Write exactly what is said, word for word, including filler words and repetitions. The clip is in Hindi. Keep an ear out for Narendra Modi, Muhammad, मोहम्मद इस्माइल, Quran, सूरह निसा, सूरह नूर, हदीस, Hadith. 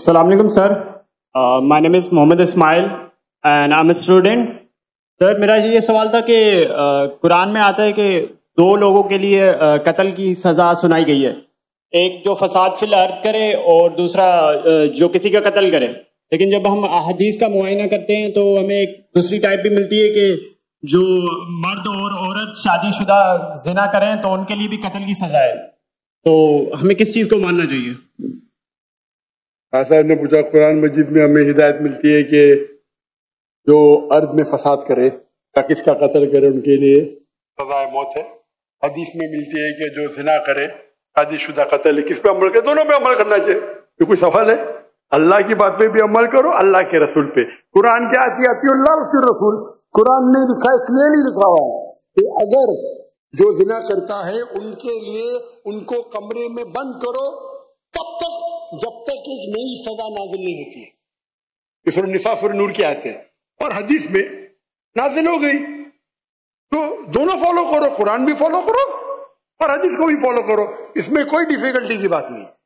Assalamualaikum sir, my name is मोहम्मद इस्माइल and I am student. Sir मेरा ये सवाल था कि uh, कुरान में आता है कि दो लोगों के लिए uh, कत्ल की सज़ा सुनाई गई है, एक जो फसाद फिल अर्द करे और दूसरा uh, जो किसी का कत्ल करे। लेकिन जब हम अहदीस का मुआयना करते हैं तो हमें एक दूसरी टाइप भी मिलती है कि जो मर्द और औरत शादीशुदा जिना करें तो उनके लिए भी कत्ल की सजा है, तो हमें किस चीज़ को मानना चाहिए? खान साहब ने पूछा, कुरान मजीद में हमें हिदायत मिलती है कि जो अर्द में फसाद करे या किसका कत्ल करे उनके लिए सजा मौत है। हदीस में मिलती है कि जो जिना करे, शादीशुदा कत्ल, किस पे अमल करे? दोनों पे अमल करना चाहिए। ये कोई सवाल है? अल्लाह की बात पे भी अमल करो, अल्लाह के रसूल पे। कुरान क्या आती आती है? अल्लाह के रसूल। कुरान ने लिखा, क्लियरली लिखा हुआ है कि अगर जो जिना करता है उनके लिए उनको कमरे में बंद करो तब तक जब तक एक नई सजा नाजिल नहीं होती है। सूरह निसा, सूरह नूर की आयत है और हदीस में नाजिल हो गई। तो दोनों फॉलो करो, कुरान भी फॉलो करो और हदीस को भी फॉलो करो, इसमें कोई डिफिकल्टी की बात नहीं।